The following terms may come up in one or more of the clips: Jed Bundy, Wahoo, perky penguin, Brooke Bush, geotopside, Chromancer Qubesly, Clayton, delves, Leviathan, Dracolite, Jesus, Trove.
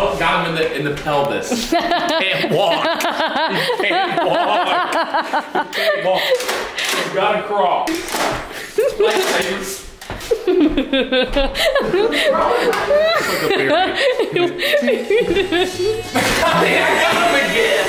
Oh, got him in the pelvis. You can't walk. You can't walk. You can't walk. You gotta crawl. I got him again.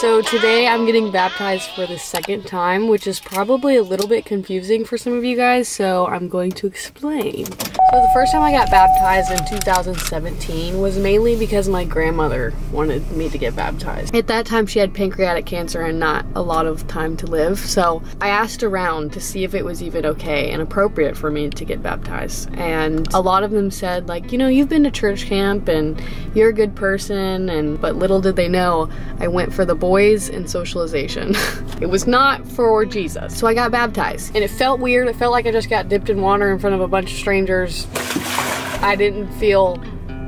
So today I'm getting baptized for the second time, which is probably a little bit confusing for some of you guys, so I'm going to explain. So the first time I got baptized in 2017 was mainly because my grandmother wanted me to get baptized. At that time she had pancreatic cancer and not a lot of time to live, so I asked around to see if it was even okay and appropriate for me to get baptized. And a lot of them said, like, you know, you've been to church camp and you're a good person, and but little did they know I went for the boys and socialization. It was not for Jesus. So I got baptized and it felt weird. It felt like I just got dipped in water in front of a bunch of strangers. I didn't feel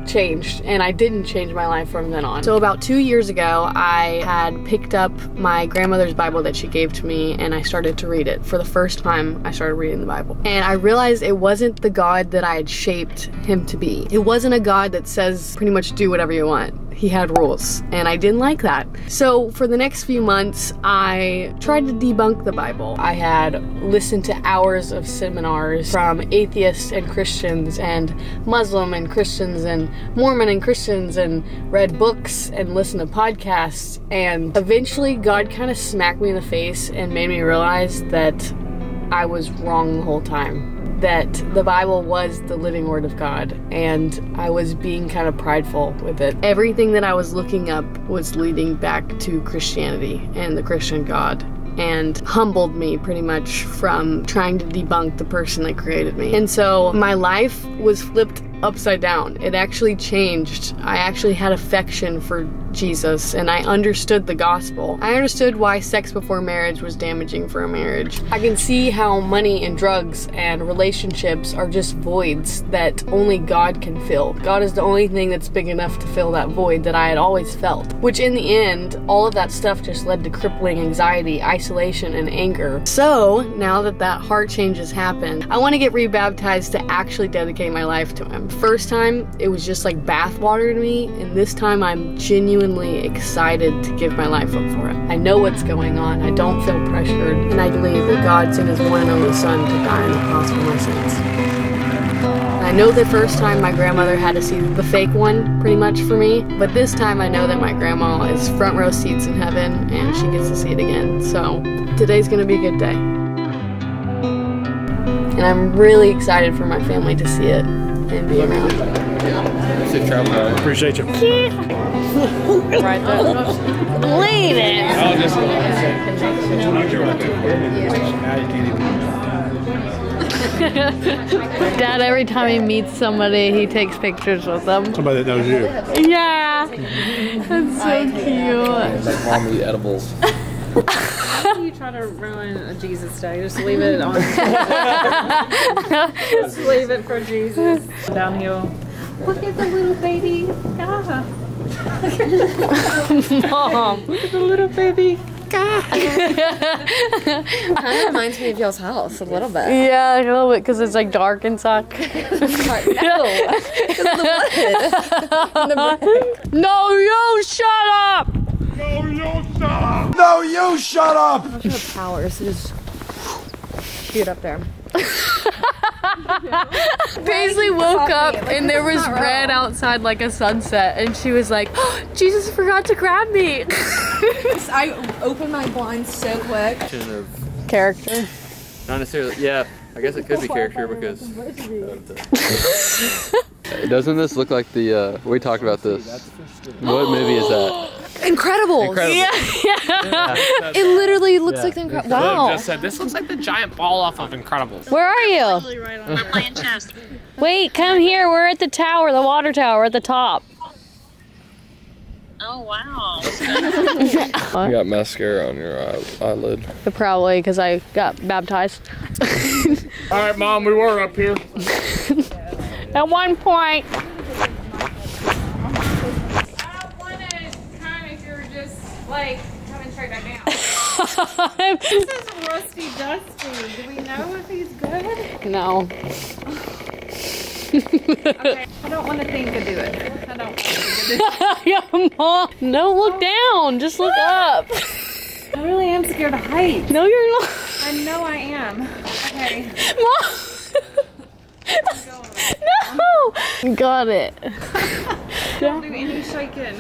changed, and I didn't change my life from then on. So about 2 years ago, I had picked up my grandmother's Bible that she gave to me, and I started to read it. For the first time, I started reading the Bible. And I realized it wasn't the God that I had shaped him to be. It wasn't a God that says pretty much do whatever you want. He had rules, and I didn't like that. So for the next few months, I tried to debunk the Bible. I had listened to hours of seminars from atheists and Christians and Muslim and Christians and Mormon and Christians, and read books and listened to podcasts, and eventually God kind of smacked me in the face and made me realize that I was wrong the whole time. That the Bible was the living word of God, and I was being kind of prideful with it. Everything that I was looking up was leading back to Christianity and the Christian God, and humbled me pretty much from trying to debunk the person that created me. And so my life was flipped upside down. It actually changed. I actually had affection for Jesus, and I understood the gospel. I understood why sex before marriage was damaging for a marriage. I can see how money and drugs and relationships are just voids that only God can fill. God is the only thing that's big enough to fill that void that I had always felt, which in the end, all of that stuff just led to crippling anxiety, isolation, and anger. So now that that heart change has happened, I want to get rebaptized to actually dedicate my life to him. First time, it was just like bath water to me, and this time I'm genuinely excited to give my life up for it. I know what's going on, I don't feel pressured, and I believe that God sent his one and only son to die on the cross for my sins. And I know the first time my grandmother had to see the fake one pretty much for me, but this time I know that my grandma is front row seats in heaven, and she gets to see it again. So today's gonna be a good day. And I'm really excited for my family to see it. And be around. Yeah. Appreciate you. Right there. Bleed it. I'll just Dad, every time he meets somebody, he takes pictures with them. Somebody that knows you. Yeah. That's so cute. It's like mom eat edibles. How do you try to ruin a Jesus day? Just leave it on. Just leave it for Jesus. Downhill. Look at the little baby. God. Mom. Look at the little baby. God. Kind of reminds me of y'all's house a little bit. Yeah, a little bit, because it's like dark inside. No, you shut up. No, you shut up! No, you shut up! I'm not sure powers, so just shoot up there. Paisley woke up and there was red outside like a sunset, and she was like, oh, Jesus forgot to grab me! I opened my blinds so quick. Character. Not necessarily, yeah, I guess it could be character because... Doesn't this look like the, we talked about this. What movie is that? Incredibles. Incredibles. Yeah. It literally looks like the Incredibles. Wow. Just said, this looks like the giant ball off of Incredibles. Where are you? I'm playing chess. Wait, come here. We're at the tower, the water tower at the top. Oh, wow. You got mascara on your eyelid. Probably because I got baptized. All right, Mom, we were up here. At one point. God. This is Rusty Dusty. Do we know if he's good? No. Okay. I don't want to think to do it. I don't want to think to do it. Mom, don't look down. Just look up. I really am scared of heights. No, you're not. I know I am. Okay. Mom. No! Got it. Don't do any shaking.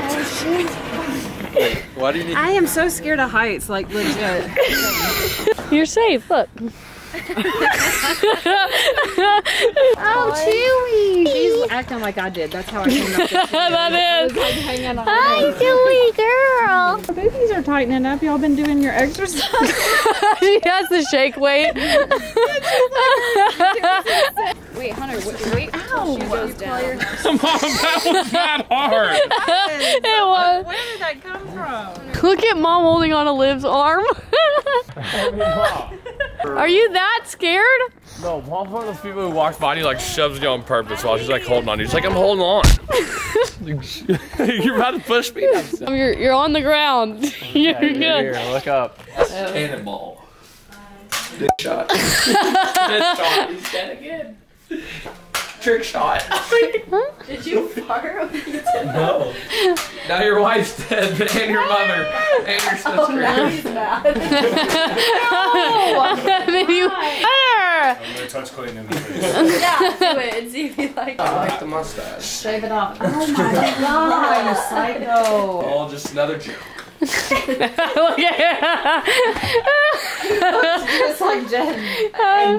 Oh, shit. Wait, why do you need I am so scared of heights, like legit. You're safe, look. Oh, Chewy! She's acting like I did. That's how I came up. That is. Like, hanging on. Hi, Chewy girl. The babies are tightening up. Y'all been doing your exercise? She has the shake weight. Wait, Hunter, wait until she goes down. Mom, that was not hard. It was. Where did that come from? Look at Mom holding on to Liv's arm. Are you that scared? No, Mom's one of those people who walks by and he like shoves you on purpose while she's like holding on. She's like, I'm holding on. You're about to push me. You're on the ground. Yeah, you're good. Here, look up. Cannonball. Dick shot. Dick shot. He's dead again. Trick shot. Huh? Did you fart? No. Now your wife's dead, and your mother, and your sister. Oh, now he's mad. No! I'm gonna touch Clayton in the face. Yeah, do it and see if he likes it. I like the mustache. Shave it off. Oh my god, you psycho. All just another joke. Look at him. Just like Jed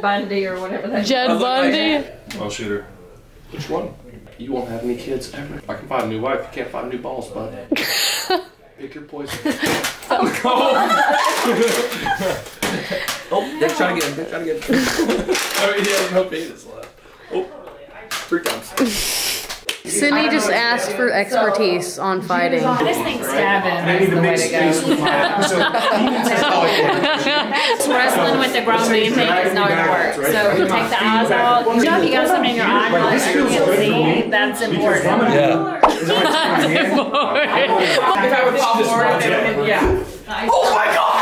Bundy or whatever that is. Jed Bundy? I'll shoot her. Which one? You won't have any kids ever. If I can find a new wife, you can't find new balls, bud. Pick your poison. Oh, oh, they're trying to get him. They're trying to get him. I mean, he has no penis left. Oh, 3 times. Sydney just asked for expertise on fighting. I just think stabbing is the way to go. Wrestling with the ground beam thing is not going to work. So you take the eyes out. You know if you got something in your eye, you can't see. That's important. Yeah. That's important. Yeah. Oh my god!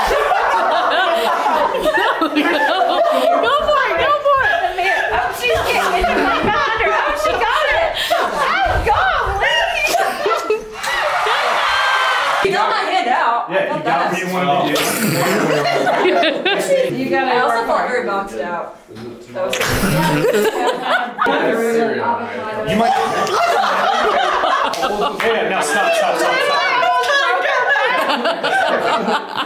Go for it! Go for it! Oh, she's getting it. Oh my god! Oh, she got it! Oh god, Liv! You got my head out. Yeah, you got me one of these. You got it. I also felt very boxed out. That was You might. Yeah, now stop. I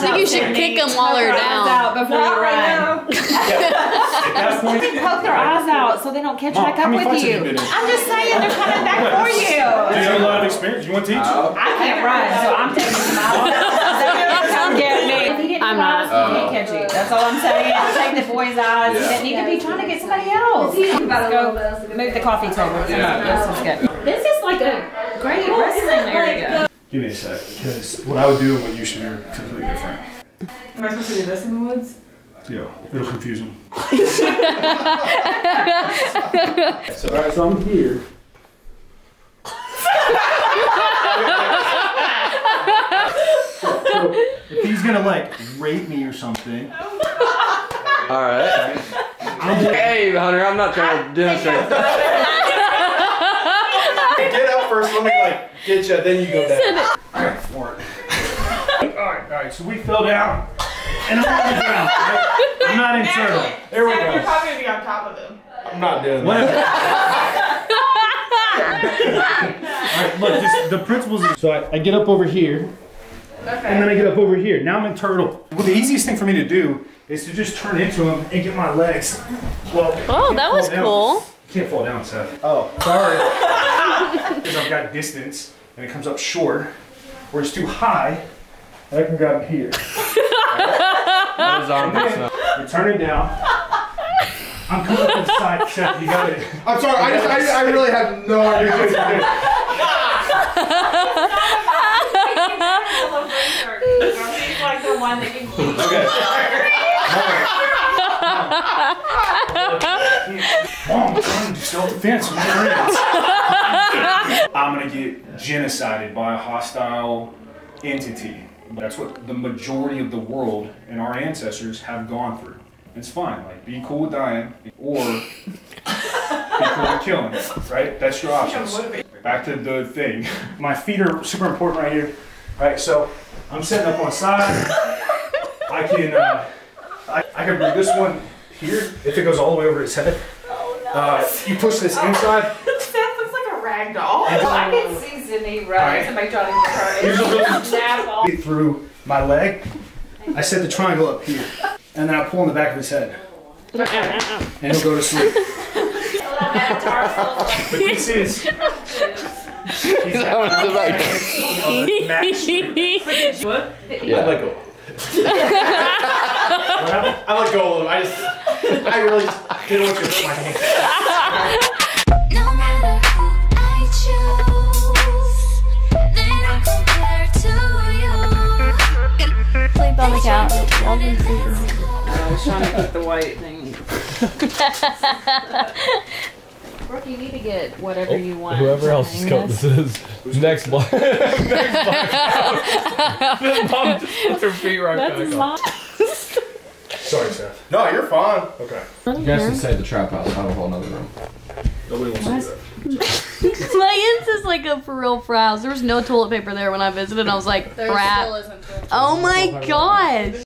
think you should kick them while they're down. Out before you run. I think poke their eyes out so they don't catch back up with you. I'm just saying they're coming back for you. Do you have a lot of experience? You want to teach? I can't run, so I'm taking them out. Come get me. If he didn't rise, he can't catch you. That's all I'm saying. Take the boys' eyes. He could be trying to get somebody else. Let's go move the coffee table. This is like a great wrestling area. Give me a sec, because what I would do and what you should do are completely different. Am I supposed to do this in the woods? Yeah, it'll confuse them. So I'm here. So if he's gonna like rape me or something. Alright. Hey, Hunter, I'm not trying to demonstrate. Get out first, let me like get you, then you go down. Alright, for it. Alright, so we fell down. And I'm on the ground. I'm not in trouble. There we go. You're probably gonna be on top of him. I'm not doing that. Alright, look, the principles are so I get up over here. Okay. And then I get up over here. Now I'm a turtle. Well, the easiest thing for me to do is to just turn into him and get my legs. Well, oh, that was cool. You can't fall down, Seth. Oh, sorry. Because I've got distance and it comes up short, where it's too high, and I can grab him here. You're turning down. I'm coming up inside, Seth. You got it. I'm sorry. I really have no idea what to do. He's like the one that can keep. Okay. Mom, I'm trying to self-defense with my hands. I'm gonna get genocided by a hostile entity. That's what the majority of the world and our ancestors have gone through. It's fine, like, be cool with dying, or be cool with killing, right? That's your options. Back to the thing. My feet are super important right here. All right, so I'm sitting up on side. I can bring this one here, if it goes all the way over his head. Oh, no. You push this inside. That looks like a rag doll. I can see Zinni rise and my Johnny Here's through my leg. I set the triangle up here. And then I pull on the back of his head. And he'll go to sleep. But this is... What? Yeah. I let go. I let go of him. I really didn't want to put my hand. Sleep on the couch. I'll be sleeping. I was trying to get the white thing. Brooke, you need to get whatever you want. Whoever else's coat this is. Next block. Next block. This mom just puts her feet right back on. Sorry, Seth. No, you're fine. Okay. You guys can say the trap house. I have a whole nother room. Nobody wants to do that. My aunt's is like a for real frown. There was no toilet paper there when I visited. I was like, crap. Oh my gosh.